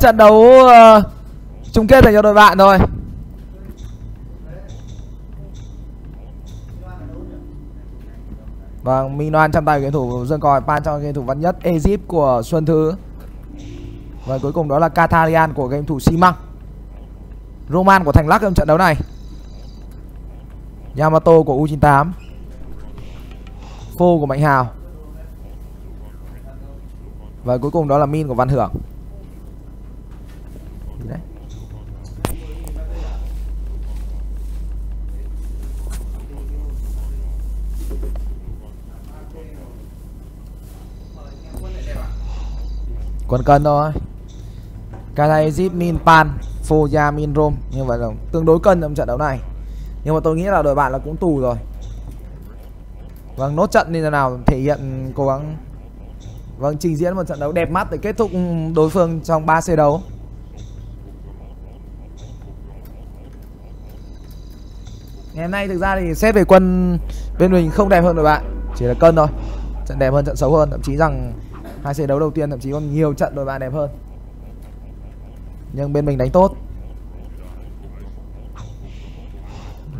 Trận đấu chung kết dành cho đội bạn thôi. Và Minoan trong tay của game thủ Dương Còi, pan trong game thủ Văn Nhất, Egypt của Xuân Thứ. Và cuối cùng đó là Katarian của game thủ Xi Măng, Roman của Thành Lak trong trận đấu này, Yamato của U98, Phô của Mạnh Hào. Và cuối cùng đó là Min của Văn Hưởng. Đấy. Quần cân thôi. Katay, Zip, Min, Pan, Foya, Min, Rom. Như vậy là tương đối cân trong trận đấu này. Nhưng mà tôi nghĩ là đội bạn là cũng tù rồi. Vâng, nốt trận như thế nào thể hiện cố gắng. Vâng, trình diễn một trận đấu đẹp mắt để kết thúc đối phương trong 3 set đấu. Ngày hôm nay thực ra thì xét về quân bên mình không đẹp hơn đội bạn, chỉ là cân thôi. Trận đẹp hơn, trận xấu hơn, thậm chí rằng hai set đấu đầu tiên thậm chí còn nhiều trận đội bạn đẹp hơn. Nhưng bên mình đánh tốt.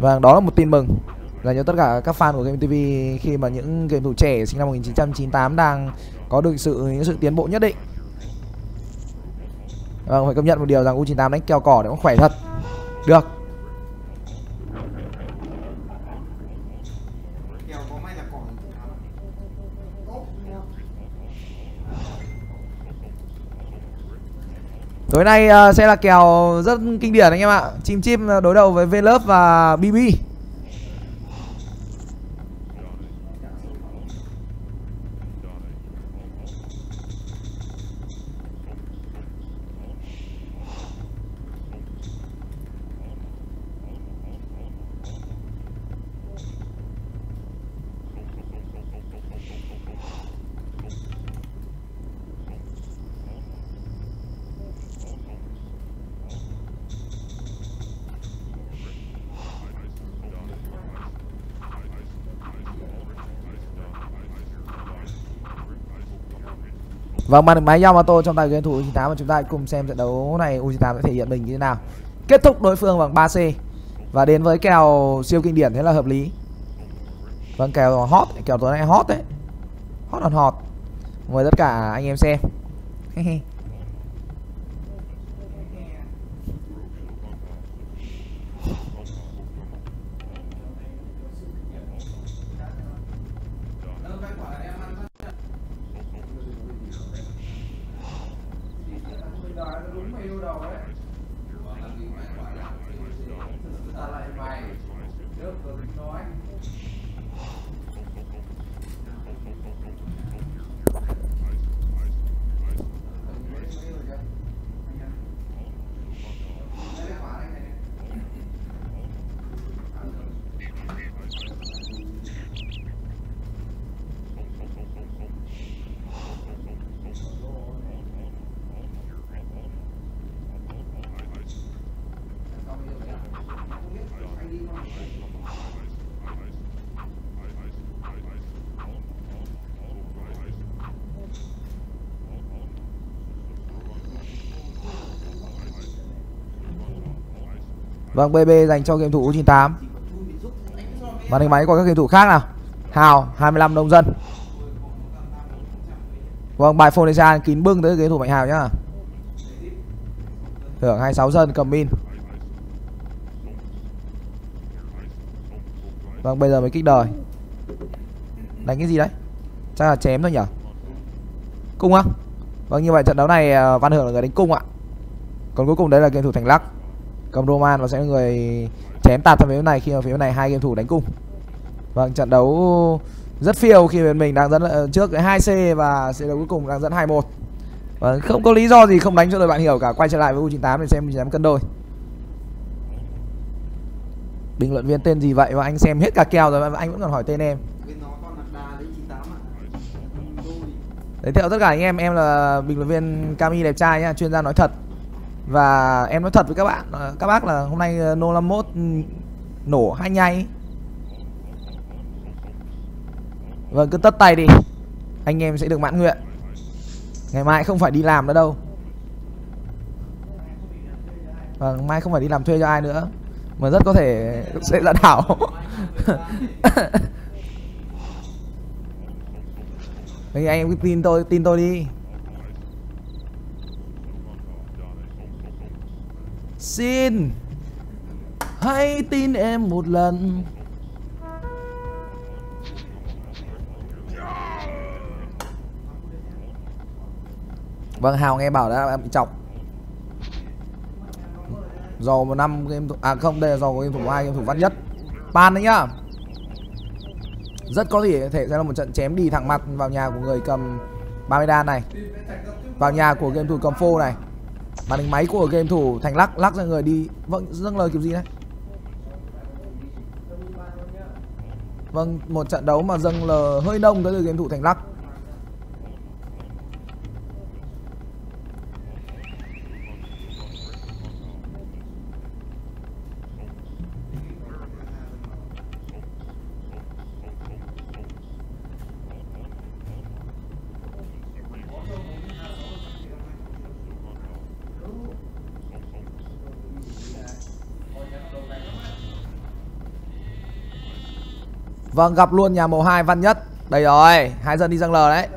Và đó là một tin mừng là cho tất cả các fan của GTV khi mà những game thủ trẻ sinh năm 1998 đang có được những sự tiến bộ nhất định. Vâng, phải công nhận một điều rằng U98 đánh kèo cỏ để cũng khỏe thật. Được. Tối nay sẽ là kèo rất kinh điển anh em ạ. Chim chim đối đầu với V-Love và BB. Vâng, màn hình máy Yamato trong tay của game thủ U98 và chúng ta cùng xem trận đấu này U98 sẽ thể hiện mình như thế nào. Kết thúc đối phương bằng 3C và đến với kèo siêu kinh điển thế là hợp lý. Vâng, kèo hot, kèo tối nay hot đấy. Hot on hot. Mời tất cả anh em xem. Vâng, BB dành cho game thủ U98. Màn hình máy của các game thủ khác nào. Hào 25 nông dân. Vâng, bài phone ra kín bưng tới game thủ Mạnh Hào nhá. Hưởng 26 dân cầm pin. Vâng, bây giờ mới kích đời. Đánh cái gì đấy? Chắc là chém thôi nhỉ. Cung á? Vâng, như vậy trận đấu này Văn Hưởng là người đánh cung ạ. Còn cuối cùng đấy là game thủ Thành Lak cầm Roman và sẽ là người chém tạt sang phía bên này khi mà phía bên này hai game thủ đánh cung. Vâng, trận đấu rất phiêu khi bên mình đang dẫn trước 2C và sẽ đấu cuối cùng đang dẫn 2-1. Vâng, không có lý do gì không đánh cho đội bạn hiểu cả. Quay trở lại với U98 để xem U98 cân đôi. Bình luận viên tên gì vậy mà anh xem hết cả kèo rồi mà anh vẫn còn hỏi tên em. Giới thiệu tất cả anh em là bình luận viên Kami đẹp trai nhá, chuyên gia nói thật. Và em nói thật với các bạn, các bác là hôm nay No 51 nổ hai nhay. Vâng, cứ tất tay đi, anh em sẽ được mãn nguyện. Ngày mai không phải đi làm nữa đâu. và mai không phải đi làm thuê cho ai nữa, mà rất có thể sẽ là đảo. Anh em cứ tin tôi đi. Xin hãy tin em một lần. Vâng, Hào nghe bảo đã bị chọc. Dò một năm game thủ... À không, đây là dò của game thủ 2, game thủ Văn Nhất. Pan đấy nhá. Rất có thể sẽ là một trận chém đi thẳng mặt vào nhà của người cầm Parminan này, vào nhà của game thủ cầm phô này. Màn hình máy của game thủ Thành Lak lắc ra người đi. Vâng, dâng lời kiểu gì đấy. Vâng, một trận đấu mà dâng lờ hơi đông tới từ game thủ Thành Lak. Vâng, gặp luôn nhà màu 2 Văn Nhất. Đây rồi, hai dân đi dâng lờ đấy.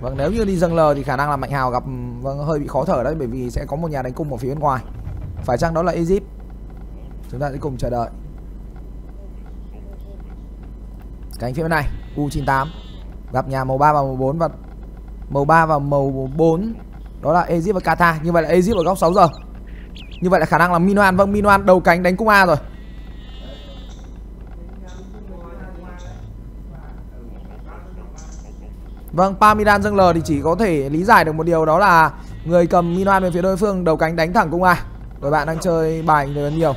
Vâng, nếu như đi dâng lờ thì khả năng là Mạnh Hào gặp, vâng, hơi bị khó thở đấy, bởi vì sẽ có một nhà đánh cung ở phía bên ngoài. Phải chăng đó là Egypt? Chúng ta sẽ cùng chờ đợi. Cánh phía bên này, U98 gặp nhà màu 3 và màu 4 và màu 3 và màu 4 đó là Egypt và Qatar. Như vậy là Egypt ở góc 6 giờ. Như vậy là khả năng là Minoan. Vâng, Minoan đầu cánh đánh cung A rồi. Vâng, Parminan dâng lờ thì chỉ có thể lý giải được một điều, đó là người cầm Minoan bên phía đối phương đầu cánh đánh thẳng cung A. Rồi bạn đang chơi bài rất nhiều.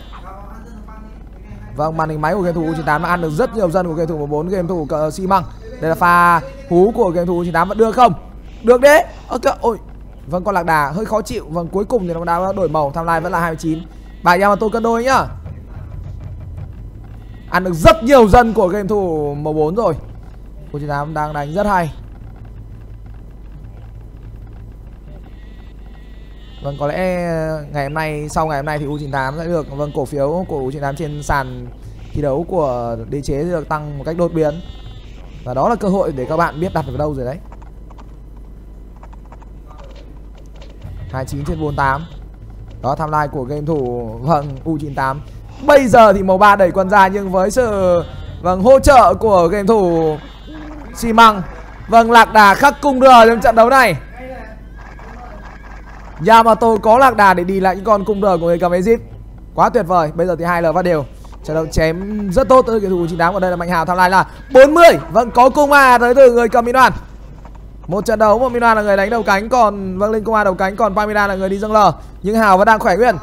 Vâng, màn hình máy của game thủ U98 đã ăn được rất nhiều dân của game thủ 14, game thủ Xi Măng. Đây là pha hú của game thủ U98 vẫn đưa không? Được đấy. Okay. Ôi. Vâng, con lạc đà hơi khó chịu. Vâng, cuối cùng thì nó đã đổi màu, timeline vẫn là 29. Bài Yamato cân đôi nhá. Ăn được rất nhiều dân của game thủ 14 rồi. U98 đang đánh rất hay. Vâng, có lẽ ngày hôm nay, sau ngày hôm nay thì U98 sẽ được, vâng, cổ phiếu của U98 trên sàn thi đấu của đế chế được tăng một cách đột biến. Và đó là cơ hội để các bạn biết đặt ở đâu rồi đấy. 29/48. Đó, timeline của game thủ, vâng, U98. Bây giờ thì màu 3 đẩy quân ra, nhưng với sự, vâng, hỗ trợ của game thủ Xi Măng. Vâng, lạc đà khắc cung rờ trong trận đấu này. Yamato có lạc đà để đi lại những con cung rờ của người cầm Egypt. Quá tuyệt vời. Bây giờ thì 2L phát đều. Trận đấu chém rất tốt tới thủ 98. Còn đây là Mạnh Hào tham lại là 40. Vâng, có cung A tới từ người cầm Minoan. Một trận đấu mà Minoan là người đánh đầu cánh, còn vâng lên cung A đầu cánh, còn Parminan là người đi dâng lờ. Nhưng Hào vẫn đang khỏe nguyên.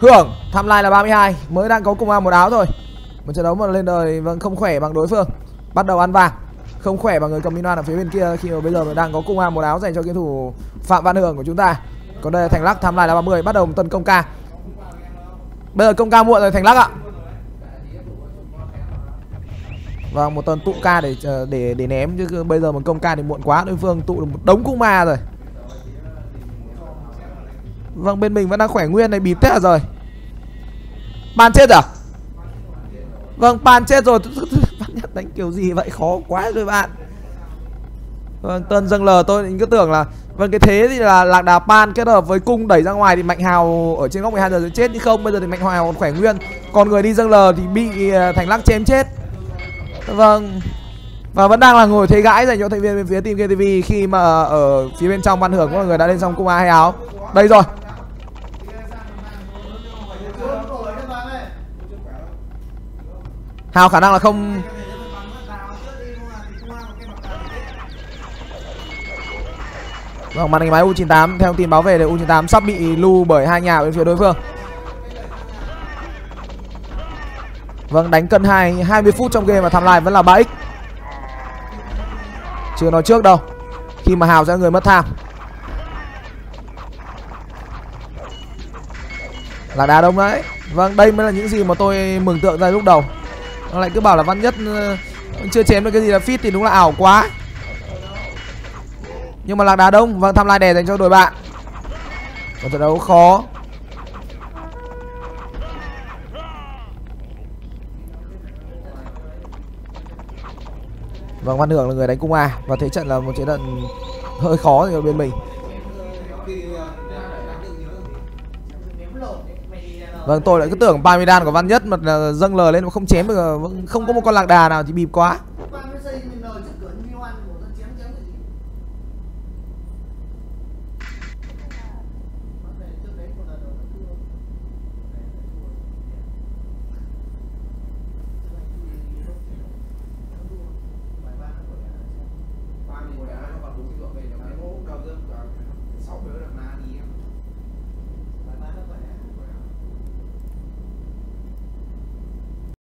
Hưởng tham lại là 32. Mới đang có cung A một áo thôi. Một trận đấu mà lên đời vâng không khỏe bằng đối phương. Bắt đầu ăn vàng. Không khỏe bằng người cầm Minoan ở phía bên kia, khi mà bây giờ mà đang có cung A một áo dành cho game thủ Phạm Văn Hưởng của chúng ta. Còn đây là Thành Lak tham lại là 30, bắt đầu tấn công ca. Bây giờ công ca muộn rồi Thành Lak ạ. Vâng, một tuần tụ ca để ném, chứ bây giờ một công ca thì muộn quá, đối phương tụ được một đống cung ma rồi. Vâng, bên mình vẫn đang khỏe nguyên này, bịp thế rồi. Pan chết à? Vâng, pan chết rồi. Đánh kiểu gì vậy, khó quá rồi bạn. Vâng, Tân dâng lờ tôi cứ tưởng là vâng cái thế thì là lạc đà pan kết hợp với cung đẩy ra ngoài thì Mạnh Hào ở trên góc 12 giờ sẽ chết, nhưng không, bây giờ thì Mạnh Hào còn khỏe nguyên, còn người đi dâng lờ thì bị Thành Lak chém chết. Vâng, và vẫn đang là ngồi thế gãi dành cho thành viên bên phía team GTV, khi mà ở phía bên trong Văn Hưởng có người đã lên xong cung A hay áo. Đây rồi, Hào khả năng là không. Vâng, màn hình máy U98 theo tin báo về thì U98 sắp bị lu bởi hai nhà bên phía đối phương. Vâng, đánh cân 20 phút trong game và timeline vẫn là 3x. Chưa nói trước đâu, khi mà Hào ra người mất tham. Là đá đông đấy. Vâng, đây mới là những gì mà tôi mường tượng ra lúc đầu. Nó lại cứ bảo là Văn Nhất chưa chém được cái gì là fit thì đúng là ảo quá. Nhưng mà lạc đá đông. Vâng, tham lai đè dành cho đội bạn. Một trận đấu khó. Và Văn Hưởng là người đánh cung A. Và thế trận là một thế trận hơi khó ở bên mình. Vâng, tôi lại cứ tưởng Parminan của Văn Nhất mà dâng lờ lên mà không chém được, không có một con lạc đà nào thì bịp quá.